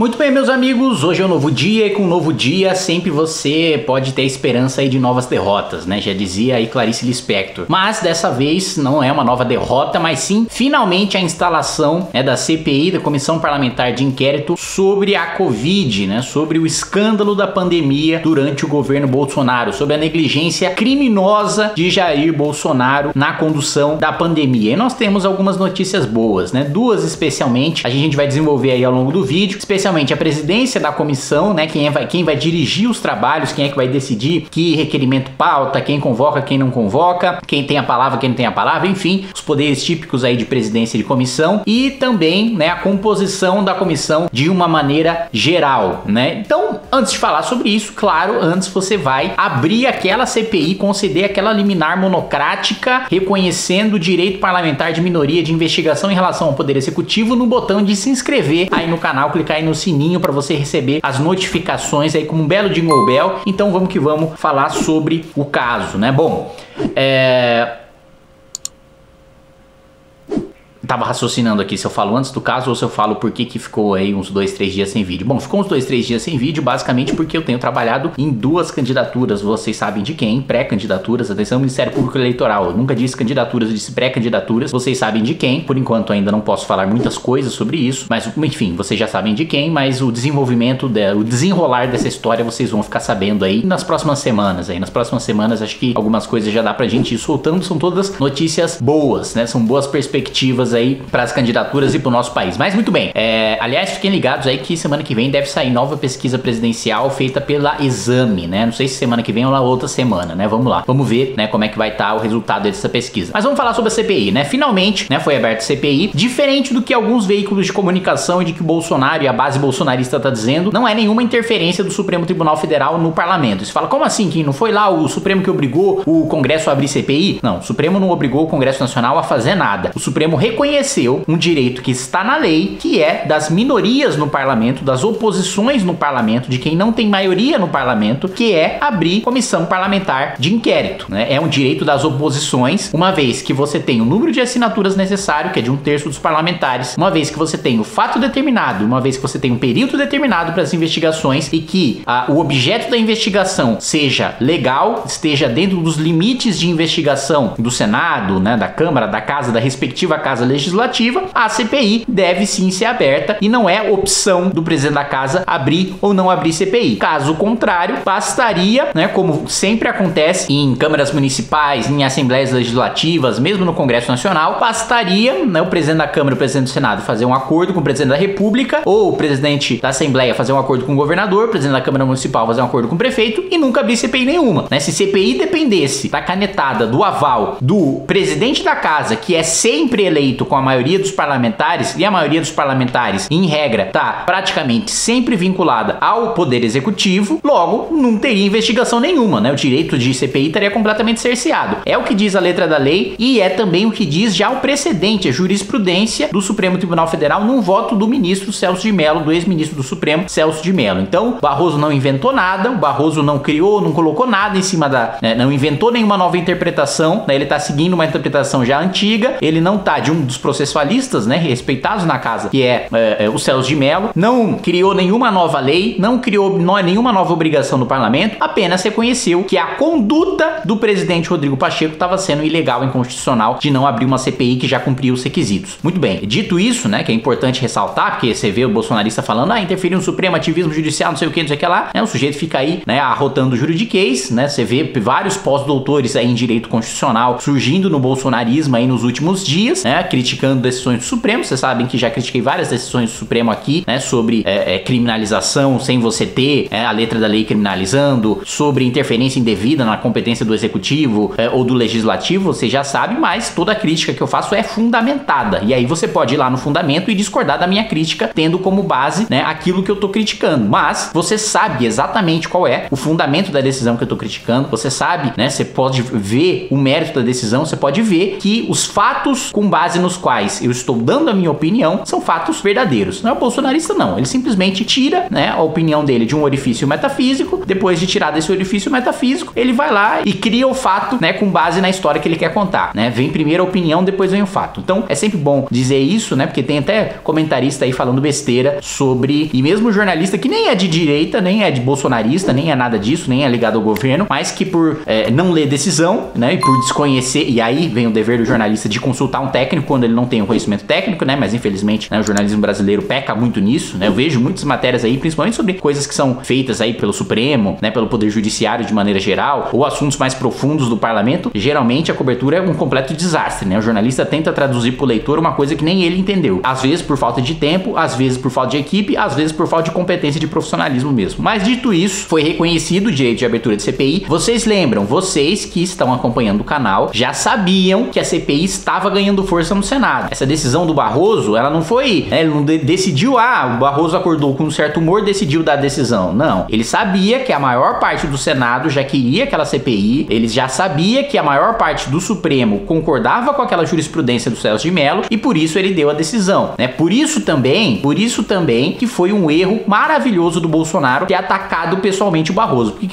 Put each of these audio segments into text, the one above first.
Muito bem, meus amigos, hoje é um novo dia e com um novo dia sempre você pode ter esperança aí de novas derrotas, né? Já dizia aí Clarice Lispector. Mas dessa vez não é uma nova derrota, mas sim finalmente a instalação, né, da CPI, da Comissão Parlamentar de Inquérito sobre a Covid, né? Sobre o escândalo da pandemia durante o governo Bolsonaro, sobre a negligência criminosa de Jair Bolsonaro na condução da pandemia. E nós temos algumas notícias boas, né? Duas especialmente, a gente vai desenvolver aí ao longo do vídeo, especialmente a presidência da comissão, né? Quem vai dirigir os trabalhos, quem é que vai decidir que requerimento pauta, quem convoca, quem não convoca, quem tem a palavra, quem não tem a palavra, enfim, os poderes típicos aí de presidência de comissão e também, né, a composição da comissão de uma maneira geral, né? Então, antes de falar sobre isso, claro, antes você vai abrir aquela CPI, conceder aquela liminar monocrática, reconhecendo o direito parlamentar de minoria de investigação em relação ao poder executivo no botão de se inscrever aí no canal, clicar aí no sininho para você receber as notificações aí com um belo jingle bell. Então vamos que vamos falar sobre o caso, né? Bom, tava raciocinando aqui se eu falo antes do caso ou se eu falo por que ficou aí uns 2, 3 dias sem vídeo. Bom, ficou uns 2, 3 dias sem vídeo basicamente porque eu tenho trabalhado em duas candidaturas, vocês sabem de quem, pré-candidaturas, atenção, Ministério Público Eleitoral. Eu nunca disse candidaturas, eu disse pré-candidaturas, vocês sabem de quem. Por enquanto ainda não posso falar muitas coisas sobre isso, mas enfim, vocês já sabem de quem, mas o desenvolvimento, o desenrolar dessa história vocês vão ficar sabendo aí nas próximas semanas. Aí nas próximas semanas acho que algumas coisas já dá pra gente ir soltando, são todas notícias boas, né? São boas perspectivas aí para as candidaturas e para o nosso país. Mas muito bem, aliás, fiquem ligados aí que semana que vem deve sair nova pesquisa presidencial feita pela Exame, né? Não sei se semana que vem ou na outra semana, né? Vamos lá, vamos ver, né, como é que vai estar o resultado dessa pesquisa. Mas vamos falar sobre a CPI, né? Finalmente, né, foi aberta a CPI. Diferente do que alguns veículos de comunicação e de que o Bolsonaro e a base bolsonarista tá dizendo, não é nenhuma interferência do Supremo Tribunal Federal no parlamento. Você fala, como assim, que não foi lá o Supremo que obrigou o Congresso a abrir CPI? Não, o Supremo não obrigou o Congresso Nacional a fazer nada. O Supremo reconheceu um direito que está na lei, que é das minorias no parlamento, das oposições no parlamento, de quem não tem maioria no parlamento, que é abrir comissão parlamentar de inquérito, né? É um direito das oposições, uma vez que você tem o número de assinaturas necessário, que é de 1/3 dos parlamentares, uma vez que você tem o fato determinado, uma vez que você tem um período determinado para as investigações e que o objeto da investigação seja legal, esteja dentro dos limites de investigação do Senado, né, da Câmara, da Casa, da respectiva Casa Legislativa, a CPI deve sim ser aberta e não é opção do presidente da casa abrir ou não abrir CPI. Caso contrário, bastaria, né, como sempre acontece em câmaras municipais, em assembleias legislativas, mesmo no Congresso Nacional, bastaria, né, o presidente da Câmara e o presidente do Senado fazer um acordo com o presidente da República, ou o presidente da Assembleia fazer um acordo com o governador, o presidente da Câmara Municipal fazer um acordo com o prefeito e nunca abrir CPI nenhuma, né? Se CPI dependesse da canetada, do aval do presidente da casa, que é sempre eleito com a maioria dos parlamentares, e a maioria dos parlamentares, em regra, tá praticamente sempre vinculada ao poder executivo, logo não teria investigação nenhuma, né? O direito de CPI estaria completamente cerceado. É o que diz a letra da lei e é também o que diz já o precedente, a jurisprudência do Supremo Tribunal Federal num voto do ministro Celso de Mello, do ex-ministro do Supremo Celso de Mello. Então, o Barroso não inventou nada, o Barroso não criou, não colocou nada em cima da, né, não inventou nenhuma nova interpretação, né? Ele tá seguindo uma interpretação já antiga, ele não tá de um dos processualistas, né, respeitados na casa, que é, o Celso de Mello, não criou nenhuma nova lei, não criou nenhuma nova obrigação no parlamento, apenas reconheceu que a conduta do presidente Rodrigo Pacheco estava sendo ilegal, inconstitucional, de não abrir uma CPI que já cumpriu os requisitos. Muito bem, dito isso, né, que é importante ressaltar, porque você vê o bolsonarista falando, ah, interferiu no Supremo, ativismo judicial, não sei o que, não sei o que lá, né, o sujeito fica aí, né, arrotando juridiquês, né, você vê vários pós-doutores aí em direito constitucional surgindo no bolsonarismo aí nos últimos dias, né, criticando decisões do Supremo. Vocês sabem que já critiquei várias decisões do Supremo aqui, né, sobre criminalização sem você ter a letra da lei criminalizando, sobre interferência indevida na competência do Executivo ou do Legislativo, você já sabe, mas toda a crítica que eu faço é fundamentada, e aí você pode ir lá no fundamento e discordar da minha crítica, tendo como base, né, aquilo que eu tô criticando, mas você sabe exatamente qual é o fundamento da decisão que eu tô criticando, você sabe, né, você pode ver o mérito da decisão, você pode ver que os fatos com base no nos quais eu estou dando a minha opinião são fatos verdadeiros. Não é o bolsonarista, não. Ele simplesmente tira, né, a opinião dele de um orifício metafísico. Depois de tirar desse orifício metafísico, ele vai lá e cria o fato, né, com base na história que ele quer contar, né? Vem primeiro a opinião, depois vem o fato. Então é sempre bom dizer isso, né? Porque tem até comentarista aí falando besteira sobre, e mesmo jornalista que nem é de direita, nem é de bolsonarista, nem é nada disso, nem é ligado ao governo, mas que por não ler decisão, né, e por desconhecer, e aí vem o dever do jornalista de consultar um técnico quando ele não tem um conhecimento técnico, né? Mas infelizmente, né, o jornalismo brasileiro peca muito nisso, né? Eu vejo muitas matérias aí, principalmente sobre coisas que são feitas aí pelo Supremo, né, pelo Poder Judiciário de maneira geral, ou assuntos mais profundos do parlamento. Geralmente a cobertura é um completo desastre, né? O jornalista tenta traduzir pro leitor uma coisa que nem ele entendeu, às vezes por falta de tempo, às vezes por falta de equipe, às vezes por falta de competência, de profissionalismo mesmo. Mas dito isso, foi reconhecido o direito de abertura de CPI. Vocês lembram, vocês que estão acompanhando o canal já sabiam que a CPI estava ganhando força no Senado. Essa decisão do Barroso, ela não foi, né, ele não decidiu, ah, o Barroso acordou com um certo humor, decidiu dar a decisão. Não, ele sabia que a maior parte do Senado já queria aquela CPI, ele já sabia que a maior parte do Supremo concordava com aquela jurisprudência do Celso de Mello, e por isso ele deu a decisão, né? Por isso também que foi um erro maravilhoso do Bolsonaro ter atacado pessoalmente o Barroso. Por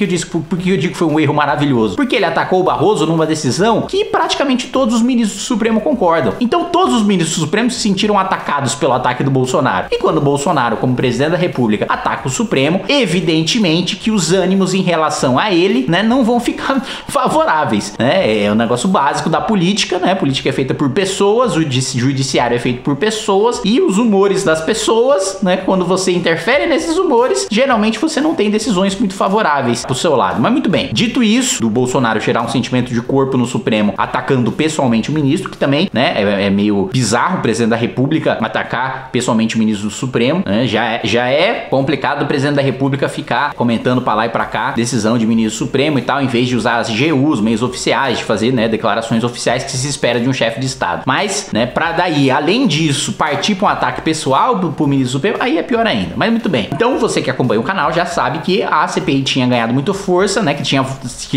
que eu digo que foi um erro maravilhoso? Porque ele atacou o Barroso numa decisão que praticamente todos os ministros do Supremo concordam. Então todos os ministros do Supremo se sentiram atacados pelo ataque do Bolsonaro. E quando o Bolsonaro, como presidente da República, ataca o Supremo, evidentemente que os ânimos em relação a ele, né, não vão ficar favoráveis, né? É um negócio básico da política, né? A política é feita por pessoas, o judiciário é feito por pessoas, e os humores das pessoas, né, quando você interfere nesses humores, geralmente você não tem decisões muito favoráveis pro seu lado. Mas muito bem, dito isso, do Bolsonaro gerar um sentimento de corpo no Supremo atacando pessoalmente o ministro, que também, né, é meio bizarro o presidente da República atacar pessoalmente o ministro do Supremo, né? Já é complicado o presidente da República ficar comentando pra lá e pra cá decisão de ministro Supremo e tal, em vez de usar as GUs, meios oficiais de fazer, né, declarações oficiais que se espera de um chefe de Estado. Mas, né, pra daí, além disso, partir pra um ataque pessoal pro ministro Supremo, aí é pior ainda. Mas muito bem. Então você que acompanha o canal já sabe que a CPI tinha ganhado muita força, né, que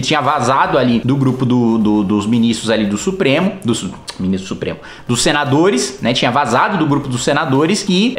tinha vazado ali do grupo dos ministros ali do Supremo, dos senadores, né, tinha vazado do grupo dos senadores que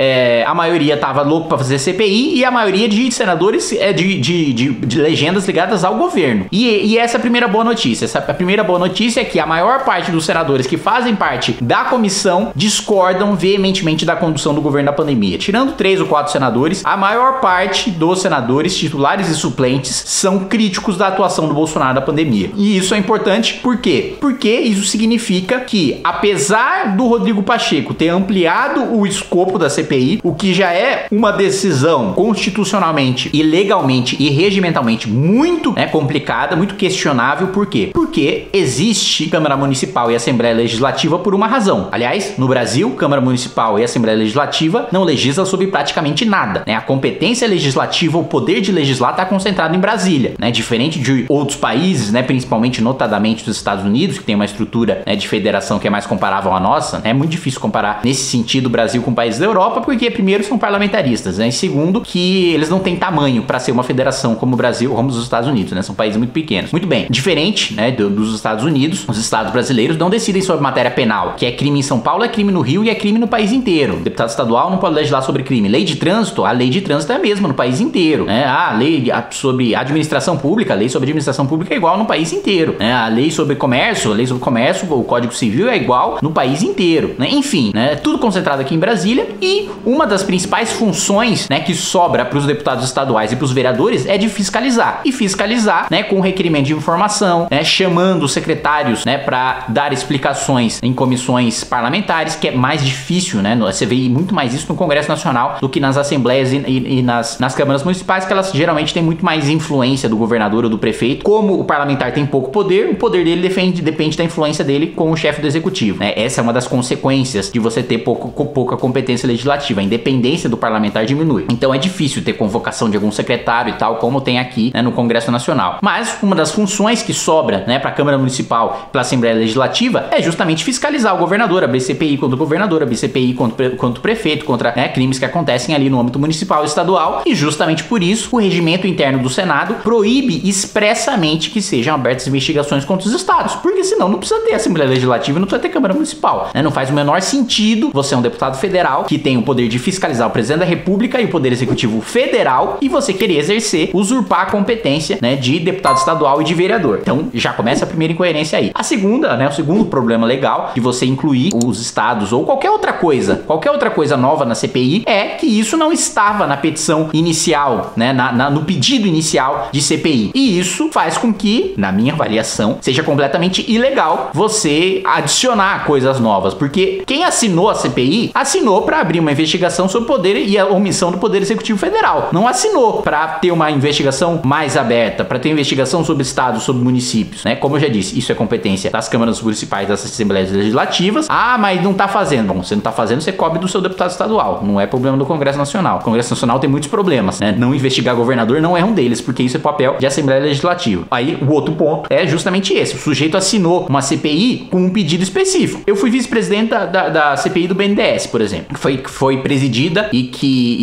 a maioria tava louco pra fazer CPI, e a maioria de senadores é de legendas ligadas ao governo. E essa é a primeira boa notícia. A primeira boa notícia é que a maior parte dos senadores que fazem parte da comissão discordam veementemente da condução do governo da pandemia. Tirando 3 ou 4 senadores, a maior parte dos senadores, titulares e suplentes, são críticos da atuação do Bolsonaro na pandemia. E isso é importante, por quê? Porque isso significa que, apesar do Rodrigo Pacheco ter ampliado o escopo da CPI, o que já é uma decisão constitucionalmente e legalmente e regimentalmente muito, né, complicada, muito questionável. Por quê? Porque existe Câmara Municipal e Assembleia Legislativa por uma razão. Aliás, no Brasil, Câmara Municipal e Assembleia Legislativa não legisla sobre praticamente nada, né? A competência legislativa, o poder de legislar está concentrado em Brasília, né? Diferente de outros países, né, principalmente notadamente dos Estados Unidos, que tem uma estrutura, né, de federação que é mais comparável à nossa, né? É muito difícil comparar nesse sentido o Brasil com países da Europa, porque primeiro são parlamentaristas, né, e segundo que eles não têm tamanho para ser uma federação como o Brasil, como os Estados Unidos, né? São países muito pequenos. Muito bem, diferente, né, dos Estados Unidos, os estados brasileiros não decidem sobre matéria penal, que é crime em São Paulo, é crime no Rio e é crime no país inteiro. O deputado estadual não pode legislar sobre crime. Lei de trânsito, a lei de trânsito é a mesma no país inteiro, né? A lei sobre administração pública, a lei sobre administração pública é igual no país inteiro, né? A lei sobre comércio, a lei sobre comércio, o Código Civil é igual no país inteiro, né? Enfim, né? Tudo concentrado aqui em Brasília, e uma das principais funções, né, que sobra para os deputados estaduais e para os vereadores é de fiscalizar. E fiscalizar, né, com requerimento de informação, né, chamando os secretários, né, para dar explicações em comissões parlamentares, que é mais difícil, né? Você vê muito mais isso no Congresso Nacional do que nas assembleias e nas câmaras municipais, que elas geralmente têm muito mais influência do governador ou do prefeito. Como o parlamentar tem pouco poder, o poder dele depende da influência dele com o chefe do executivo, né? Essa é uma das consequências de você ter pouca competência legislativa. A independência do parlamentar diminui. Então é difícil ter convocação de algum secretário e tal, como tem aqui, né, no Congresso Nacional. Mas uma das funções que sobra, né, para a Câmara Municipal, para a Assembleia Legislativa, é justamente fiscalizar o governador, abrir CPI contra o governador, abrir CPI contra o prefeito, contra, né, crimes que acontecem ali no âmbito municipal e estadual. E justamente por isso o regimento interno do Senado proíbe expressamente que sejam abertas investigações contra os estados, porque senão não precisa ter Assembleia Legislativa, não precisa ter Câmara Municipal. estadual, né? Não faz o menor sentido você é um deputado federal que tem o poder de fiscalizar o presidente da república e o poder executivo federal e você querer exercer, usurpar a competência, né, de deputado estadual e de vereador. Então já começa a primeira incoerência aí. A segunda, né, o segundo problema legal de você incluir os estados ou qualquer outra coisa nova na CPI é que isso não estava na petição inicial, né, no pedido inicial de CPI. E isso faz com que, na minha avaliação, seja completamente ilegal você adicionar coisas novas, porque quem assinou a CPI assinou para abrir uma investigação sobre o poder e a omissão do Poder Executivo Federal. Não assinou para ter uma investigação mais aberta, para ter investigação sobre estados, sobre municípios, né? Como eu já disse, isso é competência das câmaras municipais, das assembleias legislativas. Ah, mas não tá fazendo. Bom, você não tá fazendo, você cobre do seu deputado estadual. Não é problema do Congresso Nacional. O Congresso Nacional tem muitos problemas, né? Não investigar governador não é um deles, porque isso é papel de Assembleia Legislativa. Aí o outro ponto é justamente esse. O sujeito assinou uma CPI com um pedido específico. Eu fui vice-presidente da CPI do BNDES, por exemplo, que foi presidida e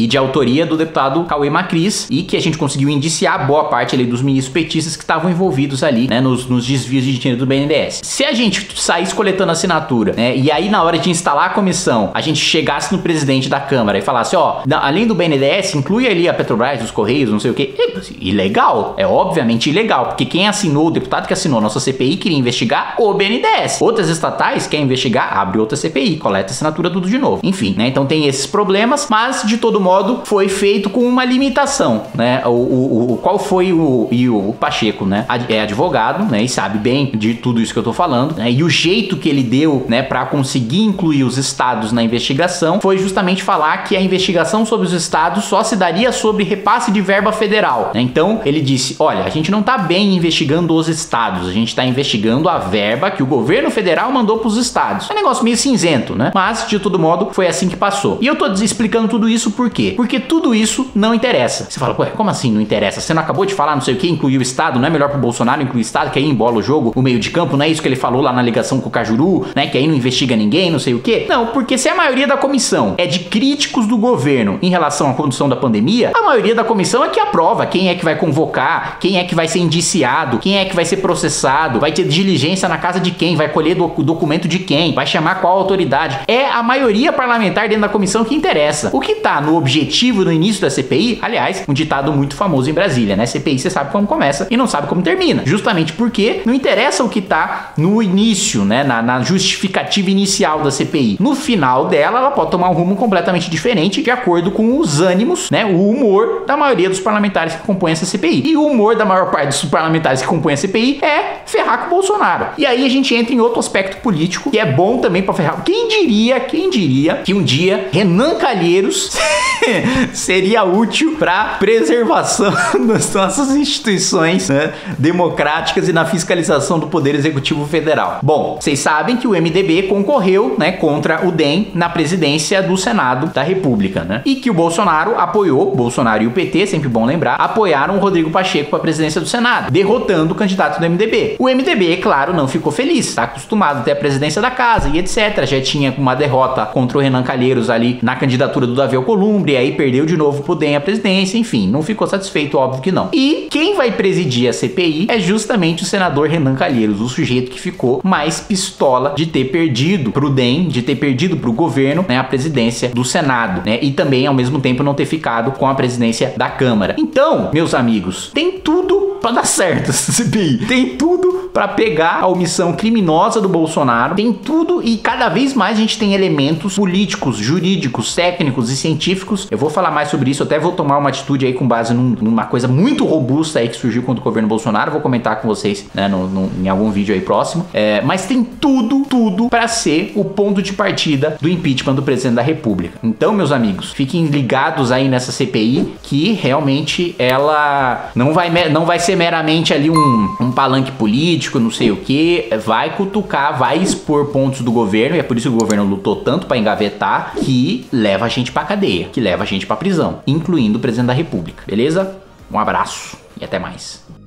de autoria do deputado Cauê Macris, e que a gente conseguiu indiciar boa parte ali dos ministros petistas que estavam envolvidos ali, né, nos desvios de dinheiro do BNDES. Se a gente saísse coletando assinatura, né, e aí na hora de instalar a comissão, a gente chegasse no presidente da Câmara e falasse, ó, além do BNDES, inclui ali a Petrobras, os Correios, não sei o que, ilegal, é obviamente ilegal, porque quem assinou, o deputado que assinou a nossa CPI queria investigar o BNDES. Outras estatais quer investigar, abre outra CPI, coleta assinatura tudo de novo. Enfim, né, então tem esses problemas, mas de todo modo foi feito com uma limitação, né, o Pacheco, né, é advogado, né, e sabe bem de tudo isso que eu tô falando, né, e o jeito que ele deu, né, pra conseguir incluir os estados na investigação foi justamente falar que a investigação sobre os estados só se daria sobre repasse de verba federal, né? Então ele disse, olha, a gente não tá bem investigando os estados, a gente tá investigando a verba que o governo federal mandou pros estados. É um negócio meio cinzento, né, mas de todo modo foi assim que passou. E eu tô explicando tudo isso por quê? Porque tudo isso não interessa. Você fala, ué, como assim não interessa? Você não acabou de falar, não sei o que, incluir o estado, não é melhor pro Bolsonaro incluir o estado, que aí embola o jogo, o meio de campo, não é isso que ele falou lá na ligação com o Cajuru, né, que aí não investiga ninguém, não sei o que? Não, porque se a maioria da comissão é de críticos do governo em relação à condução da pandemia, a maioria da comissão é que aprova quem é que vai convocar, quem é que vai ser indiciado, quem é que vai ser processado, vai ter diligência na casa de quem, vai colher documento de quem, vai chamar qual autoridade. É a maioria parlamentar dentro da comissão que interessa. O que tá no objetivo no início da CPI, aliás, um ditado muito famoso em Brasília, né? CPI você sabe como começa e não sabe como termina. Justamente porque não interessa o que tá no início, né? Na justificativa inicial da CPI. No final dela, ela pode tomar um rumo completamente diferente de acordo com os ânimos, né? O humor da maioria dos parlamentares que compõem essa CPI. E o humor da maior parte dos parlamentares que compõem a CPI é ferrar com o Bolsonaro. E aí a gente entra em outro aspecto político que é bom também pra ferrar. Quem diria que um dia Renan Calheiros seria útil pra preservação das nossas instituições, né, democráticas e na fiscalização do Poder Executivo Federal. Bom, vocês sabem que o MDB concorreu, né, contra o DEM na presidência do Senado da República, né, e que o Bolsonaro apoiou, Bolsonaro e o PT, sempre bom lembrar, apoiaram o Rodrigo Pacheco pra presidência do Senado, derrotando o candidato do MDB. O MDB, claro, não ficou feliz, tá acostumado até a presidência da casa e etc. Já tinha uma derrota contra o Renan Calheiros ali na candidatura do Davi Alcolumbre, aí perdeu de novo pro DEM a presidência, enfim, não ficou satisfeito, óbvio que não. E quem vai presidir a CPI é justamente o senador Renan Calheiros, o sujeito que ficou mais pistola de ter perdido pro DEM, de ter perdido pro governo, né, a presidência do Senado, né, e também ao mesmo tempo não ter ficado com a presidência da Câmara. Então, meus amigos, tem tudo pra dar certo essa CPI, tem tudo pra pegar a omissão criminosa do Bolsonaro, tem tudo, e cada vez mais a gente tem elementos políticos, jurídicos, técnicos e científicos. Eu vou falar mais sobre isso, até vou tomar uma atitude aí com base numa coisa muito robusta aí que surgiu contra o governo Bolsonaro, vou comentar com vocês, né, em algum vídeo aí próximo, mas tem tudo pra ser o ponto de partida do impeachment do presidente da república. Então, meus amigos, fiquem ligados aí nessa CPI, que realmente ela não vai ser meramente ali um palanque político, não sei o que, vai cutucar, vai expor pontos do governo, e é por isso que o governo lutou tanto pra engavetar, que leva a gente pra cadeia, que leva a gente pra prisão, incluindo o presidente da república, beleza? Um abraço e até mais.